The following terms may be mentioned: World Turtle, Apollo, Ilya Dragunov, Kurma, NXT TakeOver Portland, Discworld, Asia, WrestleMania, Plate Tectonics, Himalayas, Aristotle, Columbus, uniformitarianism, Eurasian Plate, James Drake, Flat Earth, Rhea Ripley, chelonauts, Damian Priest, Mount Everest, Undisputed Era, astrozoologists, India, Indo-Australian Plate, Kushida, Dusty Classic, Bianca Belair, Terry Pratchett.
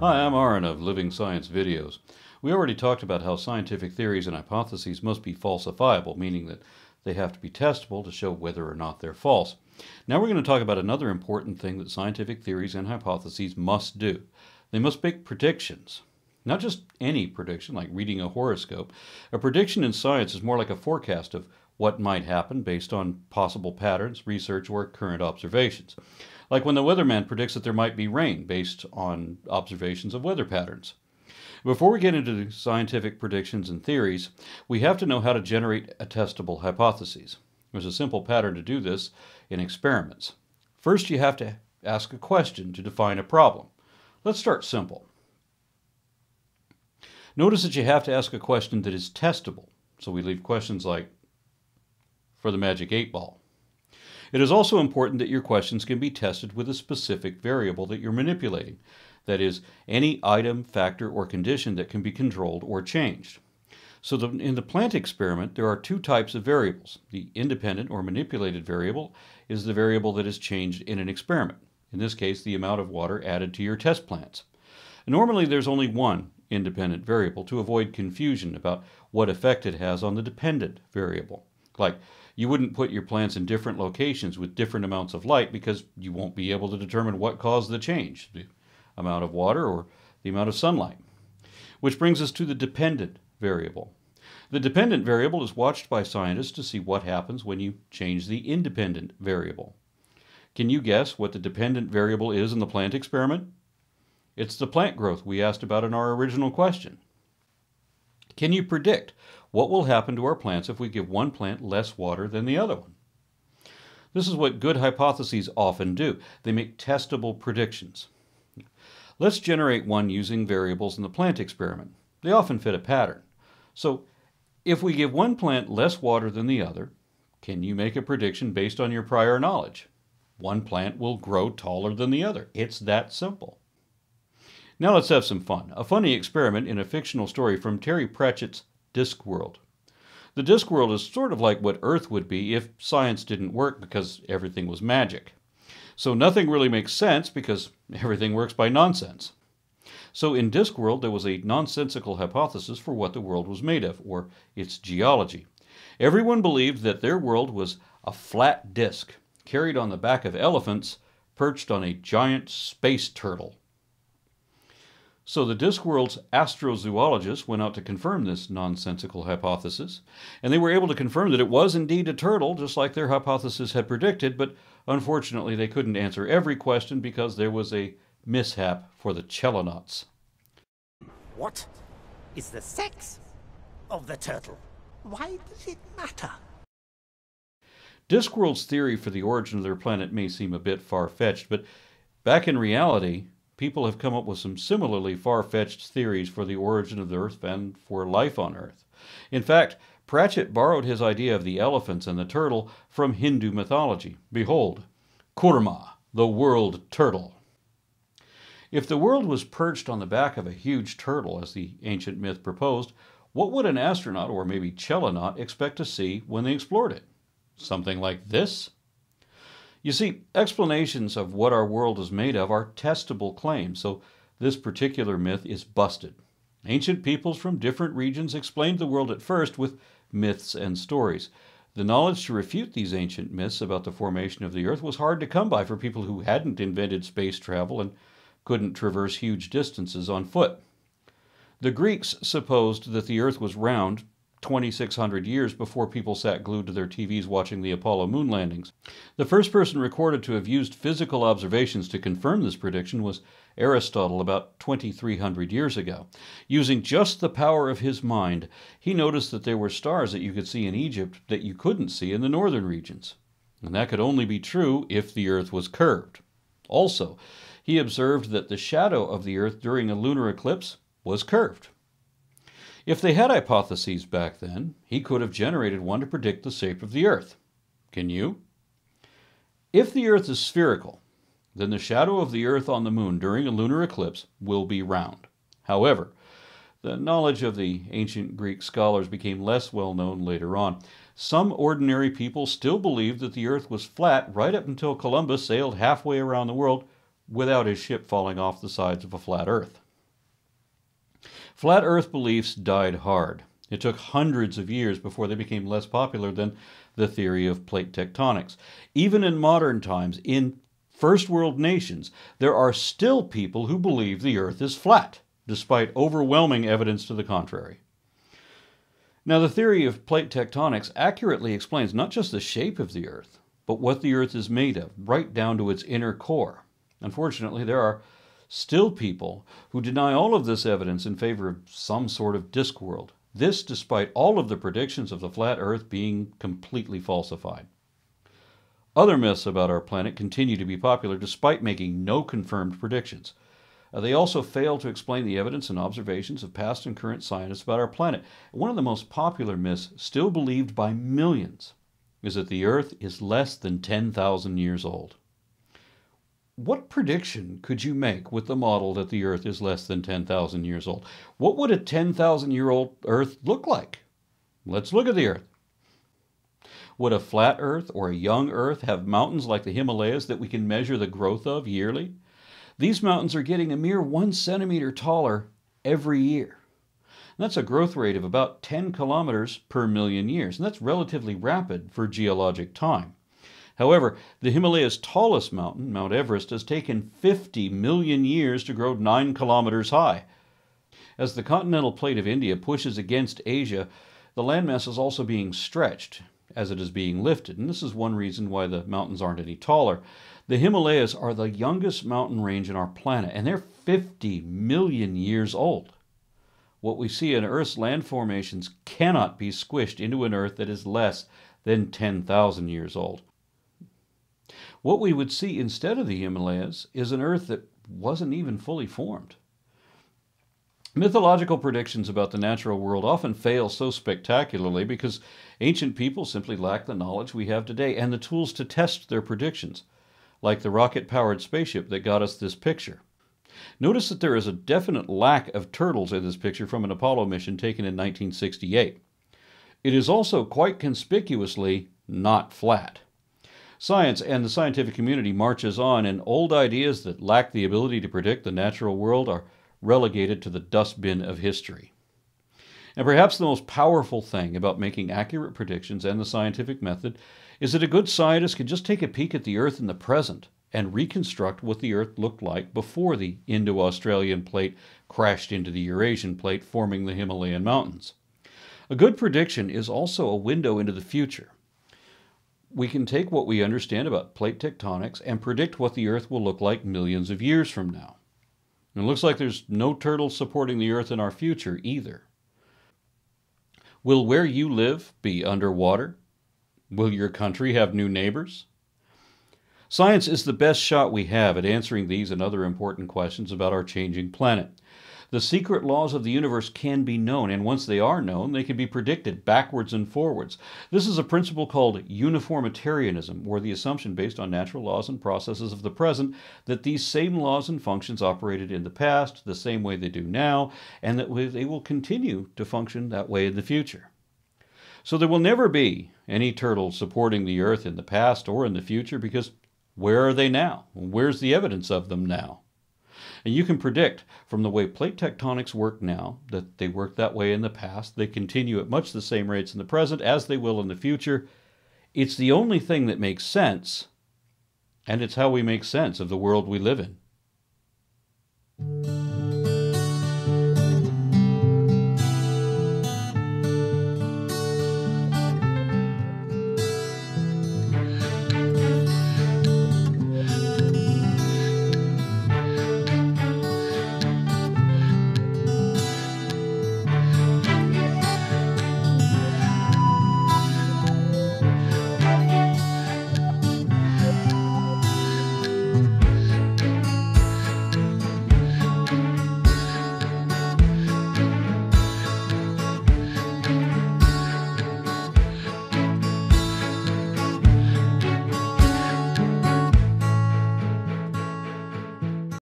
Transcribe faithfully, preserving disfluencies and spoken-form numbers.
Hi, I'm Aaron of Living Science Videos. We already talked about how scientific theories and hypotheses must be falsifiable, meaning that they have to be testable to show whether or not they're false. Now we're going to talk about another important thing that scientific theories and hypotheses must do. They must make predictions. Not just any prediction, like reading a horoscope. A prediction in science is more like a forecast of what might happen based on possible patterns, research, or current observations. Like when the weatherman predicts that there might be rain based on observations of weather patterns. Before we get into scientific predictions and theories, we have to know how to generate a testable hypothesis. There's a simple pattern to do this in experiments. First, you have to ask a question to define a problem. Let's start simple. Notice that you have to ask a question that is testable. So we leave questions like, for the magic eight ball. It is also important that your questions can be tested with a specific variable that you're manipulating. That is, any item, factor, or condition that can be controlled or changed. So the, in the plant experiment, there are two types of variables. The independent or manipulated variable is the variable that is changed in an experiment. In this case, the amount of water added to your test plants. Normally, there's only one independent variable to avoid confusion about what effect it has on the dependent variable. Like, you wouldn't put your plants in different locations with different amounts of light because you won't be able to determine what caused the change, the amount of water or the amount of sunlight. Which brings us to the dependent variable. The dependent variable is watched by scientists to see what happens when you change the independent variable. Can you guess what the dependent variable is in the plant experiment? It's the plant growth we asked about in our original question. Can you predict what will happen to our plants if we give one plant less water than the other one? This is what good hypotheses often do. They make testable predictions. Let's generate one using variables in the plant experiment. They often fit a pattern. So if we give one plant less water than the other, can you make a prediction based on your prior knowledge? One plant will grow taller than the other. It's that simple. Now let's have some fun. A funny experiment in a fictional story from Terry Pratchett's Discworld. The Discworld is sort of like what Earth would be if science didn't work because everything was magic. So nothing really makes sense because everything works by nonsense. So in Discworld there was a nonsensical hypothesis for what the world was made of, or its geology. Everyone believed that their world was a flat disk carried on the back of elephants perched on a giant space turtle. So the Discworld's astrozoologists went out to confirm this nonsensical hypothesis, and they were able to confirm that it was indeed a turtle, just like their hypothesis had predicted, but unfortunately they couldn't answer every question because there was a mishap for the chelonauts. What is the sex of the turtle? Why does it matter? Discworld's theory for the origin of their planet may seem a bit far-fetched, but back in reality, people have come up with some similarly far-fetched theories for the origin of the Earth and for life on Earth. In fact, Pratchett borrowed his idea of the elephants and the turtle from Hindu mythology. Behold, Kurma, the world turtle. If the world was perched on the back of a huge turtle, as the ancient myth proposed, what would an astronaut, or maybe chelonaut, expect to see when they explored it? Something like this? You see, explanations of what our world is made of are testable claims, so this particular myth is busted. Ancient peoples from different regions explained the world at first with myths and stories. The knowledge to refute these ancient myths about the formation of the Earth was hard to come by for people who hadn't invented space travel and couldn't traverse huge distances on foot. The Greeks supposed that the Earth was round, twenty-six hundred years before people sat glued to their T Vs watching the Apollo moon landings. The first person recorded to have used physical observations to confirm this prediction was Aristotle about twenty-three hundred years ago. Using just the power of his mind, he noticed that there were stars that you could see in Egypt that you couldn't see in the northern regions. And that could only be true if the Earth was curved. Also, he observed that the shadow of the Earth during a lunar eclipse was curved. If they had hypotheses back then, he could have generated one to predict the shape of the Earth. Can you? If the Earth is spherical, then the shadow of the Earth on the moon during a lunar eclipse will be round. However, the knowledge of the ancient Greek scholars became less well known later on. Some ordinary people still believed that the Earth was flat right up until Columbus sailed halfway around the world without his ship falling off the sides of a flat Earth. Flat Earth beliefs died hard. It took hundreds of years before they became less popular than the theory of plate tectonics. Even in modern times, in first world nations, there are still people who believe the Earth is flat, despite overwhelming evidence to the contrary. Now, the theory of plate tectonics accurately explains not just the shape of the Earth, but what the Earth is made of, right down to its inner core. Unfortunately, there are still people who deny all of this evidence in favor of some sort of Discworld. This despite all of the predictions of the flat Earth being completely falsified. Other myths about our planet continue to be popular despite making no confirmed predictions. Uh, they also fail to explain the evidence and observations of past and current scientists about our planet. One of the most popular myths, still believed by millions, is that the Earth is less than ten thousand years old. What prediction could you make with the model that the Earth is less than ten thousand years old? What would a ten thousand year old Earth look like? Let's look at the Earth. Would a flat Earth or a young Earth have mountains like the Himalayas that we can measure the growth of yearly? These mountains are getting a mere one centimeter taller every year. And that's a growth rate of about ten kilometers per million years, and that's relatively rapid for geologic time. However, the Himalaya's tallest mountain, Mount Everest, has taken fifty million years to grow nine kilometers high. As the continental plate of India pushes against Asia, the landmass is also being stretched as it is being lifted, and this is one reason why the mountains aren't any taller. The Himalayas are the youngest mountain range on our planet, and they're fifty million years old. What we see in Earth's land formations cannot be squished into an Earth that is less than ten thousand years old. What we would see instead of the Himalayas is an Earth that wasn't even fully formed. Mythological predictions about the natural world often fail so spectacularly because ancient people simply lack the knowledge we have today and the tools to test their predictions, like the rocket-powered spaceship that got us this picture. Notice that there is a definite lack of turtles in this picture from an Apollo mission taken in nineteen sixty-eight. It is also quite conspicuously not flat. Science and the scientific community marches on, and old ideas that lack the ability to predict the natural world are relegated to the dustbin of history. And perhaps the most powerful thing about making accurate predictions and the scientific method is that a good scientist can just take a peek at the Earth in the present and reconstruct what the Earth looked like before the Indo-Australian Plate crashed into the Eurasian Plate, forming the Himalayan mountains. A good prediction is also a window into the future. We can take what we understand about plate tectonics and predict what the Earth will look like millions of years from now. And it looks like there's no turtles supporting the Earth in our future either. Will where you live be underwater? Will your country have new neighbors? Science is the best shot we have at answering these and other important questions about our changing planet. The secret laws of the universe can be known, and once they are known, they can be predicted backwards and forwards. This is a principle called uniformitarianism, or the assumption based on natural laws and processes of the present that these same laws and functions operated in the past the same way they do now, and that they will continue to function that way in the future. So there will never be any turtles supporting the Earth in the past or in the future, because where are they now? Where's the evidence of them now? And you can predict from the way plate tectonics work now that they worked that way in the past. They continue at much the same rates in the present as they will in the future. It's the only thing that makes sense, and it's how we make sense of the world we live in.